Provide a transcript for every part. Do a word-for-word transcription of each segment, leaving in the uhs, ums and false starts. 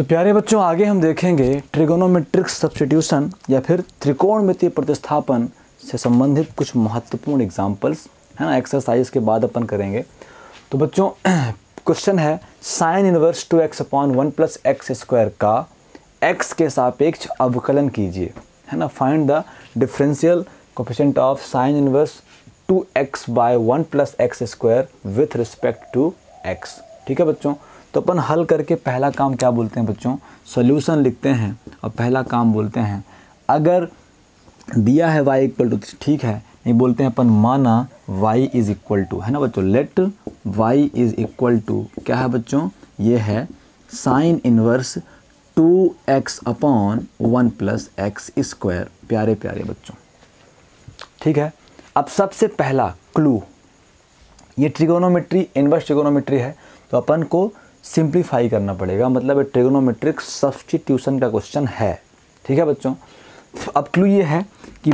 तो प्यारे बच्चों, आगे हम देखेंगे ट्रिगोनोमेट्रिक सब्स्टिट्यूशन या फिर त्रिकोणमितीय प्रतिस्थापन से संबंधित कुछ महत्वपूर्ण एग्जाम्पल्स, है ना, एक्सरसाइज के बाद अपन करेंगे। तो बच्चों क्वेश्चन है sine inverse two x upon one plus x square का एक्स के सापेक्ष अवकलन कीजिए, है ना। Find the differential coefficient of sine inverse two x by one plus x square with respect to x. ठीक है बच्चों, तो अपन हल करके पहला काम क्या बोलते हैं बच्चों, सोल्यूशन लिखते हैं। और पहला काम बोलते हैं अगर दिया है y इक्वल टू, ठीक है, नहीं बोलते हैं अपन माना y इज इक्वल टू, है ना बच्चों, let y is equal to क्या है बच्चों, ये है sine inverse two x upon one plus x square. प्यारे प्यारे बच्चों, ठीक है। अब सबसे पहला क्लू, ये ट्रिगोनोमेट्री इनवर्स ट्रिगोनोमेट्री है तो अपन को सिंप्लीफाई करना पड़ेगा, मतलब ट्रिगोनोमेट्रिक सब्स्टिट्यूशन का क्वेश्चन है। ठीक है बच्चों, अब क्लू ये है कि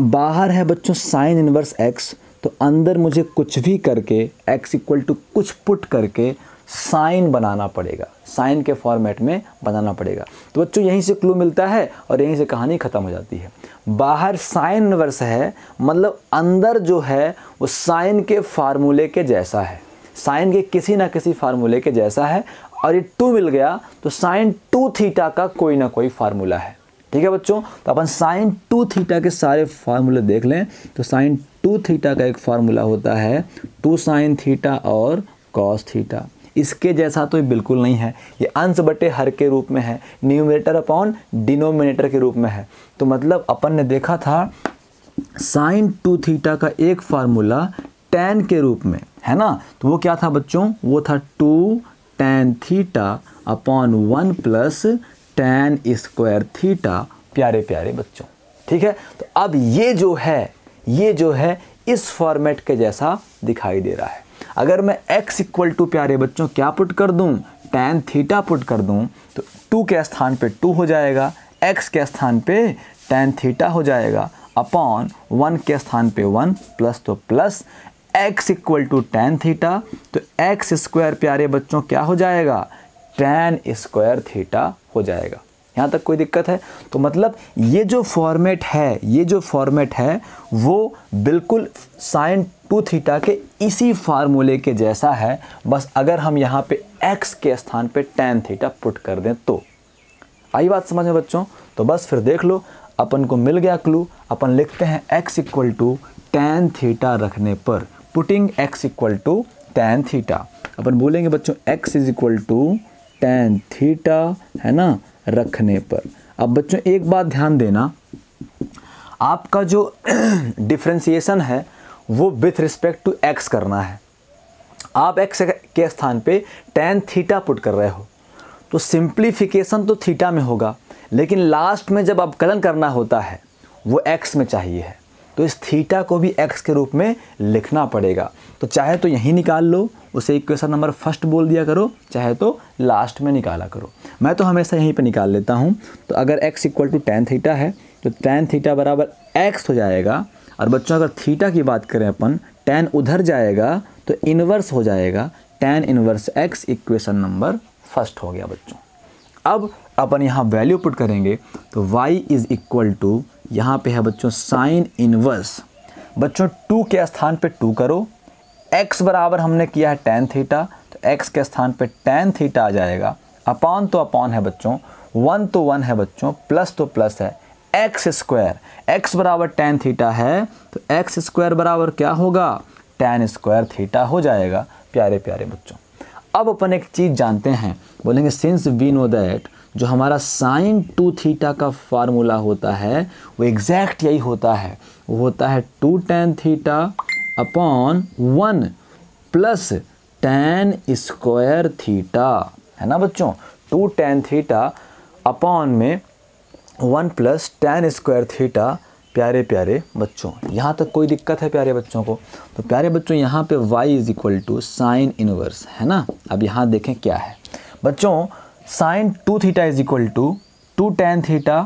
बाहर है बच्चों साइन इनवर्स x, तो अंदर मुझे कुछ भी करके x इक्वल टू कुछ पुट करके साइन बनाना पड़ेगा, साइन के फॉर्मेट में बनाना पड़ेगा। तो बच्चों यहीं से क्लू मिलता है और यहीं से कहानी ख़त्म हो जाती है। बाहर साइन इनवर्स है मतलब अंदर जो है वो साइन के फार्मूले के जैसा है, साइन के किसी ना किसी फार्मूले के जैसा है। और ये टू मिल गया तो साइन टू थीटा का कोई ना कोई फार्मूला है। ठीक है बच्चों, तो अपन साइन टू थीटा के सारे फार्मूले देख लें तो साइन टू थीटा का एक फार्मूला होता है टू साइन थीटा और कॉस थीटा। इसके जैसा तो ये बिल्कुल नहीं है, ये अंश बटे हर के रूप में है, न्यूमरेटर अपॉन डिनोमिनेटर के रूप में है। तो मतलब अपन ने देखा था साइन टू थीटा का एक फार्मूला टेन के रूप में, है ना, तो वो क्या था बच्चों, वो था two tan theta upon one plus tan square theta. प्यारे प्यारे बच्चों, ठीक है। तो अब ये जो है ये जो है इस फॉर्मेट के जैसा दिखाई दे रहा है। अगर मैं x इक्वल टू प्यारे बच्चों क्या पुट कर दूं, tan थीटा पुट कर दूं, तो टू के स्थान पे टू हो जाएगा, x के स्थान पे tan थीटा हो जाएगा, अपॉन वन के स्थान पे वन प्लस तो plus x equal to tan theta, तो x स्क्वायर प्यारे बच्चों क्या हो जाएगा, टेन स्क्वायर थीटा हो जाएगा। यहाँ तक कोई दिक्कत है? तो मतलब ये जो फॉर्मेट है ये जो फॉर्मेट है वो बिल्कुल साइन टू थीटा के इसी फार्मूले के जैसा है, बस अगर हम यहाँ पे x के स्थान पे tan थीटा पुट कर दें तो। आई बात समझ में बच्चों? तो बस फिर देख लो, अपन को मिल गया क्लू। अपन लिखते हैं x equal to tan theta रखने पर, putting x equal to tan theta, अपन बोलेंगे बच्चों x is equal to tan theta, है ना, रखने पर। अब बच्चों एक बात ध्यान देना, आपका जो डिफ्रेंसिएशन है वो विथ रिस्पेक्ट टू x करना है। आप x के स्थान पे tan थीटा पुट कर रहे हो तो सिंप्लीफिकेशन तो थीटा में होगा, लेकिन लास्ट में जब अवकलन करना होता है वो x में चाहिए है, तो इस थीटा को भी x के रूप में लिखना पड़ेगा। तो चाहे तो यहीं निकाल लो, उसे इक्वेशन नंबर फर्स्ट बोल दिया करो, चाहे तो लास्ट में निकाला करो। मैं तो हमेशा यहीं पे निकाल लेता हूँ। तो अगर x equal to tan theta है तो टेन थीटा बराबर x हो जाएगा। और बच्चों अगर थीटा की बात करें अपन, tan उधर जाएगा तो इनवर्स हो जाएगा tan inverse x, equation number first हो गया बच्चों। अब अपन यहाँ वैल्यू पुट करेंगे तो y इज इक्वल टू, यहाँ पे है बच्चों साइन इनवर्स, बच्चों टू के स्थान पे टू करो, x बराबर हमने किया है tan थीटा तो x के स्थान पे tan थीटा आ जाएगा, अपॉन तो अपॉन है बच्चों, वन तो वन है बच्चों, प्लस तो प्लस है, एक्स स्क्वायर, एक्स बराबर टेन थीटा है तो एक्स स्क्वायर बराबर क्या होगा, टेन स्क्वायर थीटा हो जाएगा। प्यारे प्यारे बच्चों, अब अपन एक चीज़ जानते हैं, बोलेंगे सिंस वी नो दैट, जो हमारा साइन टू थीटा का फार्मूला होता है वो एग्जैक्ट यही होता है, वो होता है two tan theta upon one plus tan square theta, है ना बच्चों, टू टेन थीटा अपॉन में one plus tan square theta. प्यारे प्यारे बच्चों, यहाँ तक कोई दिक्कत है प्यारे बच्चों को? तो प्यारे बच्चों यहाँ पे y is equal to sine inverse, है ना। अब यहाँ देखें क्या है बच्चों, sine two theta is equal to two tan theta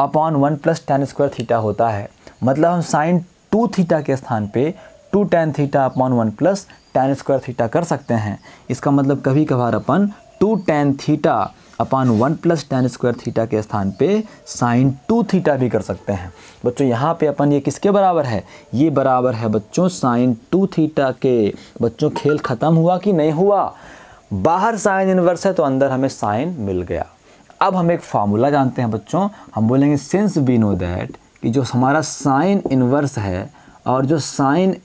upon one plus tan square theta होता है, मतलब हम साइन टू थीटा के स्थान पे two tan theta upon one plus tan square theta कर सकते हैं। इसका मतलब कभी कभार अपन टू टेन थीटा अपन one plus tan square theta के स्थान पे साइन टू थीटा भी कर सकते हैं। बच्चों यहाँ पे अपन ये किसके बराबर है, ये बराबर है बच्चों साइन टू थीटा के। बच्चों खेल ख़त्म हुआ कि नहीं हुआ, बाहर साइन इन्वर्स है तो अंदर हमें साइन मिल गया। अब हम एक फार्मूला जानते हैं बच्चों, हम बोलेंगे सिंस वी नो दैट कि जो हमारा साइन इन्वर्स है और जो साइन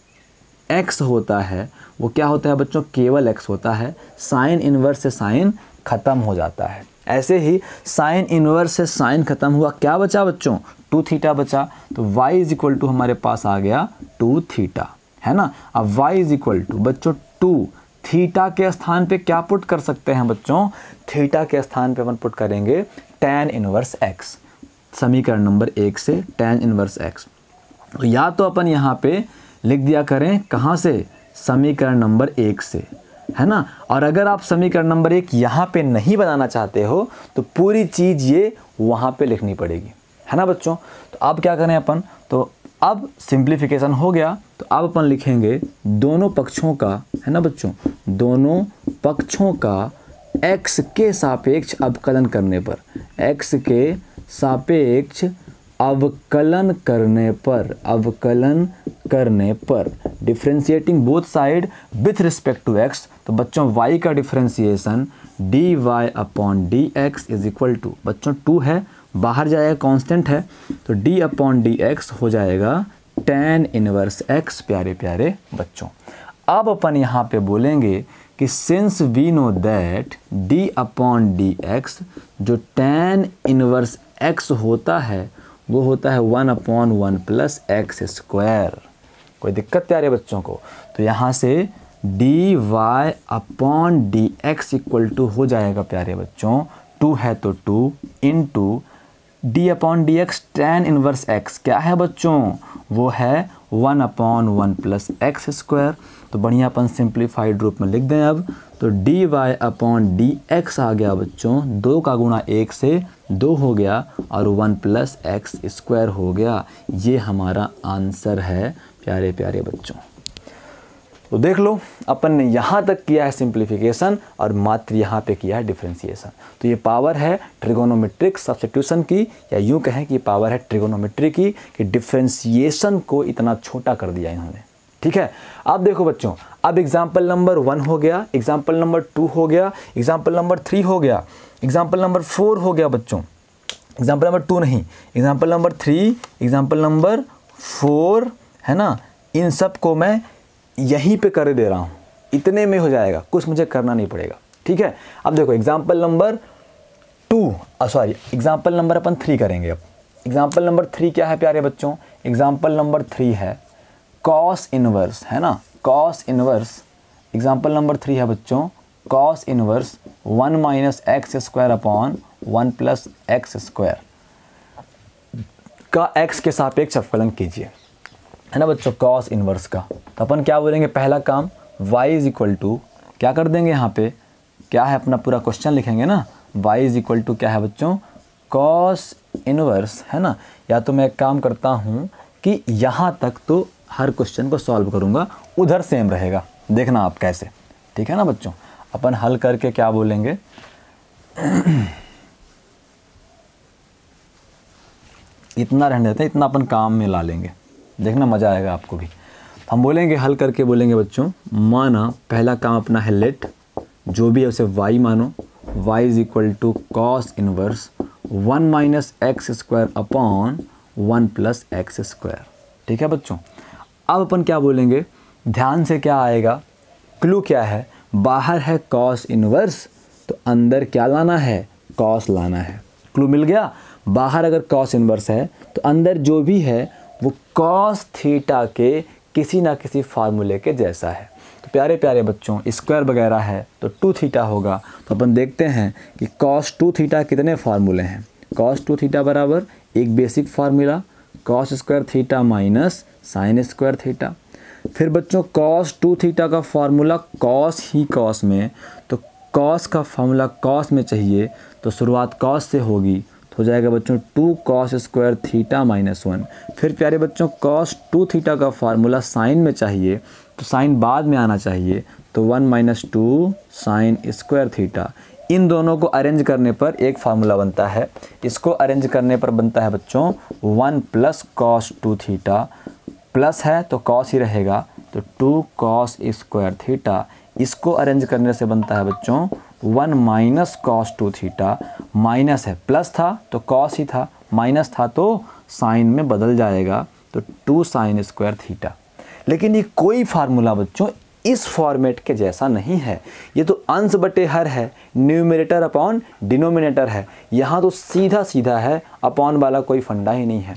एक्स होता है वो क्या होता है बच्चों, केवल एक्स होता है, साइन इन्वर्स से साइन ख़त्म हो जाता है। ऐसे ही साइन इन्वर्स से साइन ख़त्म हुआ, क्या बचा बच्चों, टू थीटा बचा, तो y इज इक्वल टू हमारे पास आ गया टू थीटा, है ना। अब y इज इक्वल टू बच्चों टू थीटा के स्थान पे क्या पुट कर सकते हैं बच्चों, थीटा के स्थान पे अपन पुट करेंगे tan इन्वर्स x, समीकरण नंबर एक से tan इन्वर्स x। या तो अपन यहाँ पे लिख दिया करें कहाँ से, समीकरण नंबर एक से, है ना। और अगर आप समीकरण नंबर एक यहाँ पे नहीं बनाना चाहते हो तो पूरी चीज़ ये वहाँ पे लिखनी पड़ेगी, है ना बच्चों। तो अब क्या करें अपन, तो अब सिंप्लीफिकेशन हो गया, तो अब अपन लिखेंगे दोनों पक्षों का, है ना बच्चों, दोनों पक्षों का x के सापेक्ष अवकलन करने पर, x के सापेक्ष अवकलन करने पर, अवकलन करने पर, differentiating both side with respect to x। तो बच्चों y का differentiation d y upon d x is equal to, बच्चों टू है बाहर जाएगा कांस्टेंट है, तो d अपॉन डी एक्स हो जाएगा tan इनवर्स x। प्यारे प्यारे बच्चों अब अपन यहाँ पे बोलेंगे कि since we know that d upon d x, जो tan इनवर्स x होता है वो होता है one upon one plus x square. कोई दिक्कत प्यारे बच्चों को, तो यहाँ से d y upon d x equal to हो जाएगा प्यारे बच्चों, टू है तो two in to d upon d x tan inverse x, क्या है बच्चों वो है one upon one plus x square. तो बढ़िया अपन सिंप्लीफाइड रूप में लिख दें अब, तो d y upon d x आ गया बच्चों, दो का गुणा एक से दो हो गया और वन प्लस एक्स स्क्वायर हो गया, ये हमारा आंसर है प्यारे प्यारे बच्चों। तो देख लो अपन ने यहाँ तक किया है सिंप्लीफिकेशन और मात्र यहाँ पे किया है डिफ्रेंशिएशन। तो ये पावर है ट्रिगोनोमेट्रिक सब्स्टिट्यूशन की, या यूँ कहें कि ये पावर है ट्रिगोनोमेट्री की कि डिफ्रेंशिएशन को इतना छोटा कर दिया इन्होंने, ठीक है। अब देखो बच्चों, अब एग्जाम्पल नंबर वन हो गया, एग्जाम्पल नंबर टू हो गया, एग्जाम्पल नंबर थ्री हो गया, एग्जाम्पल नंबर फोर हो गया बच्चों, एग्जाम्पल नंबर टू नहीं, example number three, example number four, है ना। इन सब को मैं यहीं पे कर दे रहा हूँ, इतने में हो जाएगा, कुछ मुझे करना नहीं पड़ेगा, ठीक है। अब देखो example number two sorry example number अपन थ्री करेंगे। अब एग्जाम्पल नंबर थ्री क्या है प्यारे बच्चों, एग्जाम्पल नंबर थ्री है कॉस इनवर्स, है ना, cos inverse. Example number three है बच्चों cos inverse one minus x square upon one plus x square का एक्स के सापेक्ष अवकलन कीजिए, है ना बच्चों, कॉस इनवर्स का। तो अपन क्या बोलेंगे, पहला काम y इज इक्वल टू क्या कर देंगे, यहाँ पे क्या है अपना पूरा क्वेश्चन लिखेंगे ना, y इज इक्वल टू क्या है बच्चों कॉस इनवर्स, है ना। या तो मैं एक काम करता हूँ कि यहाँ तक तो हर क्वेश्चन को सॉल्व करूँगा, उधर सेम रहेगा, देखना आप कैसे, ठीक है ना बच्चों। अपन हल करके क्या बोलेंगे इतना रहने देते हैं, इतना अपन काम में ला लेंगे, देखना मज़ा आएगा आपको भी। हम बोलेंगे हल करके बोलेंगे बच्चों, माना पहला काम अपना है लेट जो भी है उसे y मानो, y is equal to cos inverse one minus x square upon one plus x square, ठीक है बच्चों। अब अपन क्या बोलेंगे, ध्यान से क्या आएगा, क्लू क्या है, बाहर है कॉस इनवर्स तो अंदर क्या लाना है, कॉस लाना है। क्लू मिल गया, बाहर अगर कॉस इनवर्स है तो अंदर जो भी है वो कॉस थीटा के किसी ना किसी फार्मूले के जैसा है। तो प्यारे प्यारे बच्चों स्क्वायर वगैरह है तो टू थीटा होगा, तो अपन देखते हैं कि कॉस टू थीटा कितने फार्मूले हैं। कॉस टू थीटा बराबर एक basic formula cos square theta minus sine square theta, फिर बच्चों कॉस टू थीटा का फार्मूला कॉस ही कॉस में, तो कॉस का फार्मूला कॉस में चाहिए तो शुरुआत कॉस से होगी, हो जाएगा बच्चों two cos square theta minus one. फिर प्यारे बच्चों कॉस टू थीटा का फार्मूला साइन में चाहिए तो साइन बाद में आना चाहिए, तो one minus two sine square theta. इन दोनों को अरेंज करने पर एक फार्मूला बनता है। इसको अरेंज करने पर बनता है बच्चों one plus cos two theta, plus है तो कॉस ही रहेगा तो टू कॉस स्क्वायर थीटा। इसको अरेंज करने से बनता है बच्चों one minus cos two theta. Minus है, प्लस था तो कॉस ही था, माइनस था तो साइन में बदल जाएगा तो टू साइन स्क्वायर थीटा। लेकिन ये कोई फार्मूला बच्चों इस फॉर्मेट के जैसा नहीं है, ये तो अंश बटे हर है, न्यूमरेटर अपॉन डिनोमिनेटर है। यहाँ तो सीधा सीधा है, अपॉन वाला कोई फंडा ही नहीं है।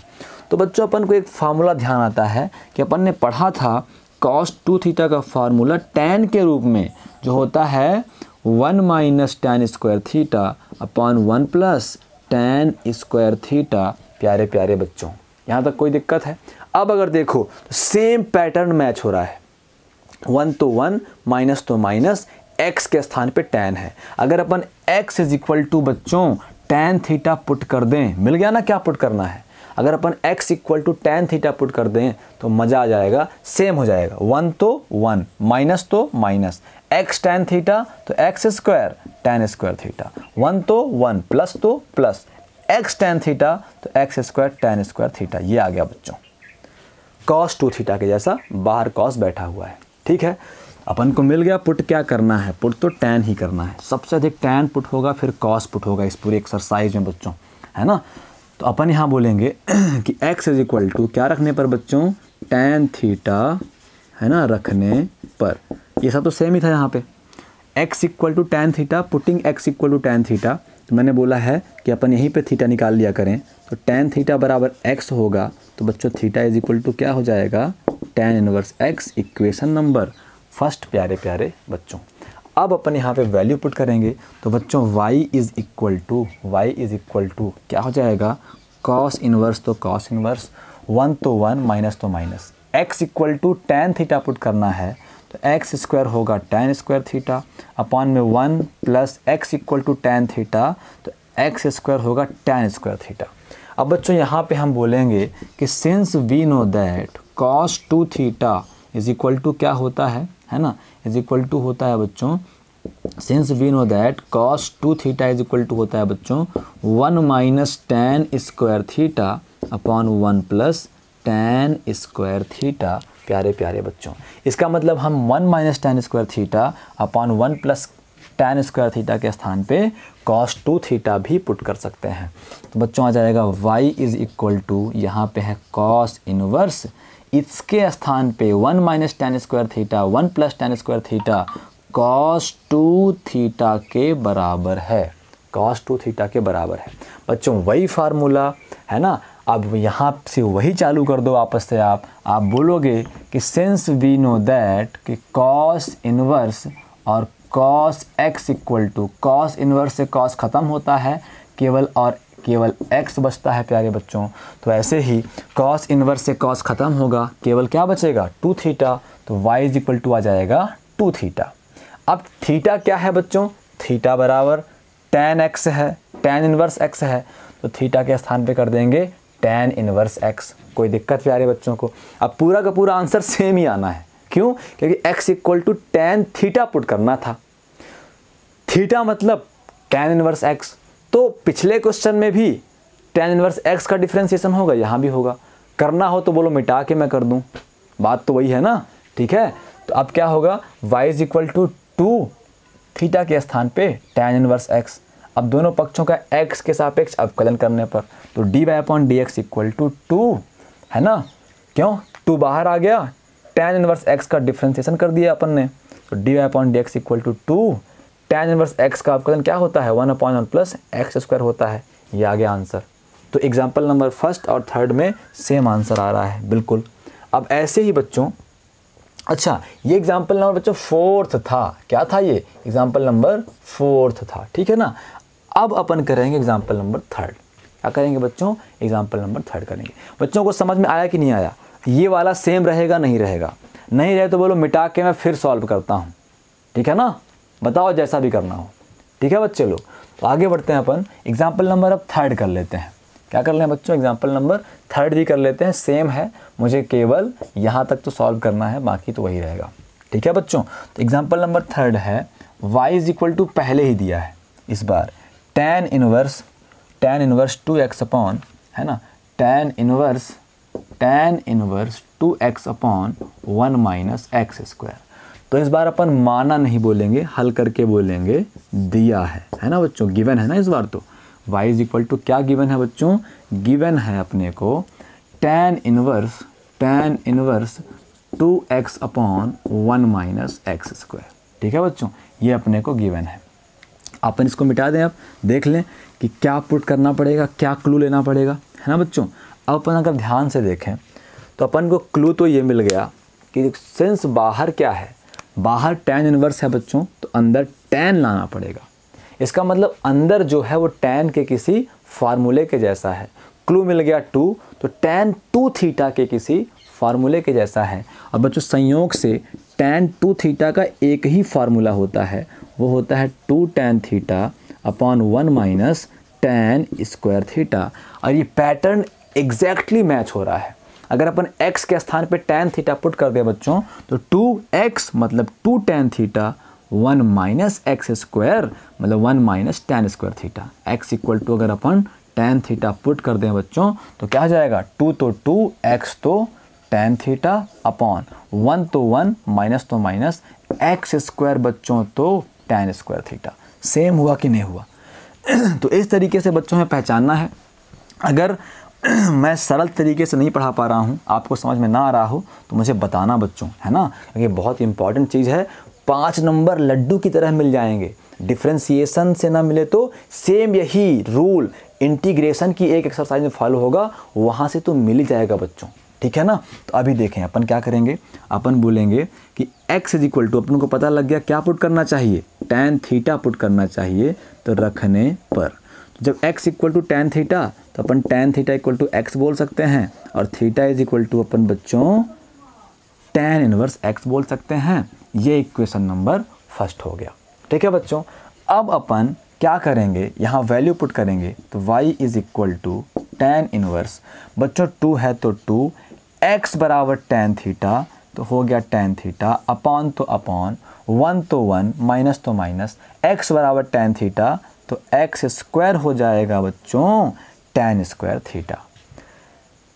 तो बच्चों अपन को एक फार्मूला ध्यान आता है कि अपन ने पढ़ा था कॉस टू थीटा का फार्मूला टैन के रूप में जो होता है one minus tan square theta upon one plus tan square theta. प्यारे प्यारे बच्चों, यहाँ तक कोई दिक्कत है? अब अगर देखो तो सेम पैटर्न मैच हो रहा है, वन तो वन, माइनस तो माइनस, एक्स के स्थान पे टैन है। अगर अपन एक्स इज इक्वल टू बच्चों टैन थीटा पुट कर दें, मिल गया ना क्या पुट करना है। अगर अपन x equal to tan theta put कर दें तो मज़ा आ जाएगा, सेम हो जाएगा, वन तो वन, माइनस तो माइनस, x टैन थीटा तो x square tan square theta, one तो वन, प्लस तो प्लस, x टैन थीटा तो x square tan square theta. ये आ गया बच्चों कॉस टू थीटा के जैसा, बाहर कॉस बैठा हुआ है। ठीक है, अपन को मिल गया पुट क्या करना है, पुट तो टैन ही करना है, सबसे अधिक टैन पुट होगा फिर कॉस पुट होगा इस पूरी एक्सरसाइज में बच्चों, है ना। तो अपन यहाँ बोलेंगे कि x इज इक्वल टू क्या रखने पर बच्चों टैन थीटा, है ना, रखने पर। ये सब तो सेम ही था यहाँ पे, x equal to tan theta, putting x equal to tan theta. तो मैंने बोला है कि अपन यहीं पे थीटा निकाल लिया करें, तो टैन थीटा बराबर x होगा तो बच्चों थीटा इज इक्वल टू क्या हो जाएगा tan inverse x, equation number first. प्यारे प्यारे बच्चों, अब अपन यहाँ पे वैल्यू पुट करेंगे तो बच्चों y is equal to y is equal to क्या हो जाएगा कॉस इनवर्स तो कॉस इनवर्स, वन तो वन, माइनस तो minus, x equal to tan theta put करना है तो x स्क्वायर होगा टैन स्क्वायर थीटा अपॉन में one plus x equal to tan theta तो x स्क्वायर होगा टैन स्क्वायर थीटा। अब बच्चों यहाँ पे हम बोलेंगे कि since we know that cos two theta is equal to क्या होता है, है ना, इज इक्वल टू होता है बच्चों, since we know that cos two theta is equal to होता है बच्चों one minus tan square theta upon one plus tan square theta. प्यारे प्यारे बच्चों, इसका मतलब हम one minus tan square theta upon one plus tan square theta के स्थान पे कॉस टू थीटा भी पुट कर सकते हैं। तो बच्चों आ जाएगा y इज इक्वल टू, यहाँ पे है कॉस इनवर्स, इसके स्थान पे one minus tan square theta one plus tan square theta cos two theta के बराबर है, कॉस टू थीटा के बराबर है। बच्चों वही फार्मूला है ना, अब यहाँ से वही चालू कर दो आपस से। आप आप बोलोगे कि सिंस वी नो दैट कि कॉस इनवर्स और cos x equal to, cos inverse से कॉस ख़त्म होता है, केवल और केवल x बचता है। प्यारे बच्चों, तो ऐसे ही cos इनवर्स से cos ख़त्म होगा, केवल क्या बचेगा टू थीटा, तो y इज इक्वल टू आ जाएगा टू थीटा। अब थीटा क्या है बच्चों, थीटा बराबर tan x है, tan इनवर्स x है, तो थीटा के स्थान पे कर देंगे tan इनवर्स x। कोई दिक्कत प्यारे बच्चों को? अब पूरा का पूरा आंसर सेम ही आना है, क्यों? क्योंकि x equal to tan theta put करना था, थीटा मतलब tan इनवर्स x। तो पिछले क्वेश्चन में भी tan इनवर्स x का डिफ्रेंसिएशन होगा, यहाँ भी होगा। करना हो तो बोलो मिटा के मैं कर दूँ, बात तो वही है ना। ठीक है, तो अब क्या होगा y is equal to two theta के स्थान पे tan इनवर्स x। अब दोनों पक्षों का x के सापेक्ष अवकलन करने पर तो d y upon d x equal to two, है ना, क्यों टू बाहर आ गया, tan इनवर्स x का डिफ्रेंसिएशन कर दिया अपन ने, तो d y upon d x equal to two, tan inverse x का अवकलन क्या होता है one upon one plus x square होता है। ये आ गया आंसर। तो एग्जाम्पल नंबर फर्स्ट और थर्ड में सेम आंसर आ रहा है बिल्कुल। अब ऐसे ही बच्चों, अच्छा ये एग्जाम्पल नंबर बच्चों फोर्थ था, क्या था ये एग्जाम्पल नंबर फोर्थ था, ठीक है ना। अब अपन करेंगे एग्जाम्पल नंबर थर्ड, क्या करेंगे बच्चों एग्जाम्पल नंबर थर्ड करेंगे। बच्चों को समझ में आया कि नहीं आया, ये वाला सेम रहेगा नहीं रहेगा, नहीं रहे तो बोलो मिटा के मैं फिर सॉल्व करता हूँ, ठीक है ना, बताओ जैसा भी करना हो। ठीक है बच्चे लोग, तो आगे बढ़ते हैं अपन, एग्जाम्पल नंबर अब थर्ड कर लेते हैं। क्या कर रहे हैं बच्चों एग्जाम्पल नंबर थर्ड भी कर लेते हैं, सेम है, मुझे केवल यहाँ तक तो सॉल्व करना है, बाकी तो वही रहेगा। ठीक है बच्चों, तो एग्जाम्पल नंबर थर्ड है y इज इक्वल टू, पहले ही दिया है इस बार tan inverse tan inverse two x upon है ना tan inverse tan inverse two x upon one minus x square. तो इस बार अपन माना नहीं बोलेंगे, हल करके बोलेंगे दिया है, है ना बच्चों, गिवन है ना इस बार। तो y इज इक्वल टू क्या गिवन है बच्चों, गिवन है अपने को tan inverse tan inverse two x upon one minus x square. ठीक है बच्चों, ये अपने को गिवन है। अपन इसको मिटा दें, आप देख लें कि क्या पुट करना पड़ेगा, क्या क्लू लेना पड़ेगा, है ना बच्चों। अब अपन अगर ध्यान से देखें तो अपन को क्लू तो ये मिल गया कि सिंस बाहर क्या है, बाहर tan इनवर्स है बच्चों, तो अंदर tan लाना पड़ेगा। इसका मतलब अंदर जो है वो tan के किसी फार्मूले के जैसा है। क्लू मिल गया टू, तो tan टू थीटा के किसी फार्मूले के जैसा है। अब बच्चों संयोग से tan टू थीटा का एक ही फार्मूला होता है, वो होता है two tan theta upon one minus tan square theta. और ये पैटर्न एग्जैक्टली मैच हो रहा है। अगर अपन x के स्थान पे tan थीटा पुट कर दें बच्चों, तो टू एक्स मतलब two tan theta one minus x square मतलब one minus tan square theta. x equal to अगर अपन tan थीटा पुट कर दें बच्चों तो क्या हो जाएगा, टू तो टू, x तो tan थीटा अपॉन वन तो वन, माइनस तो माइनस, एक्स स्क्वायर बच्चों तो tan स्क्वायर थीटा। सेम हुआ कि नहीं हुआ? तो इस तरीके से बच्चों हमें पहचानना है। अगर मैं सरल तरीके से नहीं पढ़ा पा रहा हूँ, आपको समझ में ना आ रहा हो तो मुझे बताना बच्चों, है ना, क्योंकि बहुत इंपॉर्टेंट चीज़ है। पाँच नंबर लड्डू की तरह मिल जाएंगे, डिफ्रेंसीसन से ना मिले तो सेम यही रूल इंटीग्रेशन की एक एक्सरसाइज में फॉलो होगा, वहाँ से तो मिल ही जाएगा बच्चों। ठीक है ना। तो अभी देखें अपन क्या करेंगे, अपन बोलेंगे कि x इज इक्वल टू, अपन को पता लग गया क्या पुट करना चाहिए, tan थीटा पुट करना चाहिए। तो रखने पर जब x equal to tan theta तो अपन tan theta equal to x बोल सकते हैं, और थीटा इज इक्वल टू अपन बच्चों tan इनवर्स x बोल सकते हैं। ये इक्वेशन नंबर फर्स्ट हो गया। ठीक है बच्चों, अब अपन क्या करेंगे, यहाँ वैल्यू पुट करेंगे। तो y is equal to tan inverse बच्चों टू है तो टू, x बराबर tan थीटा तो हो गया tan थीटा अपॉन तो अपॉन, वन तो वन, माइनस तो माइनस, x बराबर tan थीटा तो x स्क्वायर हो जाएगा बच्चों tan स्क्वायर थीटा।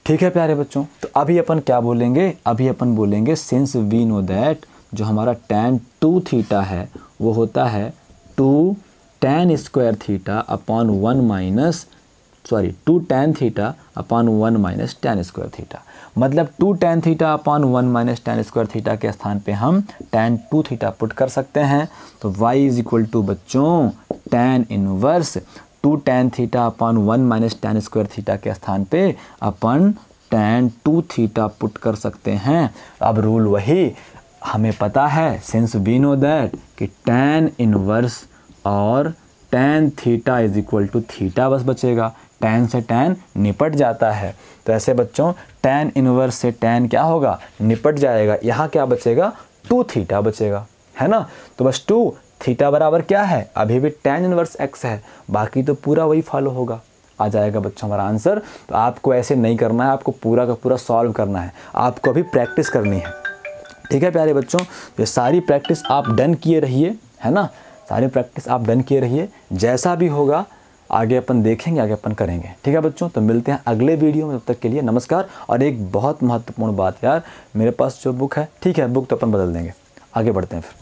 ठीक है प्यारे बच्चों, तो अभी अपन क्या बोलेंगे, अभी अपन बोलेंगे सिंस वी नो दैट जो हमारा tan टू थीटा है वो होता है two tan square theta upon one minus sorry two tan theta upon one minus tan square theta. मतलब two tan theta upon one minus tan square theta के स्थान पे हम tan टू थीटा पुट कर सकते हैं। तो y इज इक्वल टू बच्चों tan inverse two tan theta upon one minus tan square theta के स्थान पे अपन tan टू थीटा पुट कर सकते हैं। अब रूल वही हमें पता है, सिंस वी नो दैट कि tan इनवर्स और tan theta is equal to theta बस बचेगा, tan से tan निपट जाता है। तो ऐसे बच्चों tan इनवर्स से tan क्या होगा, निपट जाएगा। यहाँ क्या बचेगा, टू थीटा बचेगा, है ना। तो बस टू थीटा बराबर क्या है, अभी भी tan इनवर्स x है, बाकी तो पूरा वही फॉलो होगा, आ जाएगा बच्चों हमारा आंसर। तो आपको ऐसे नहीं करना है, आपको पूरा का पूरा सॉल्व करना है, आपको अभी प्रैक्टिस करनी है। ठीक है प्यारे बच्चों, ये सारी प्रैक्टिस आप डन किए रहिए, है ना, सारी प्रैक्टिस आप डन किए रहिए। जैसा भी होगा आगे अपन देखेंगे, आगे अपन करेंगे। ठीक है बच्चों, तो मिलते हैं अगले वीडियो में, तब तक के लिए नमस्कार। और एक बहुत महत्वपूर्ण बात यार, मेरे पास जो बुक है, ठीक है बुक तो अपन बदल देंगे, आगे बढ़ते हैं फिर।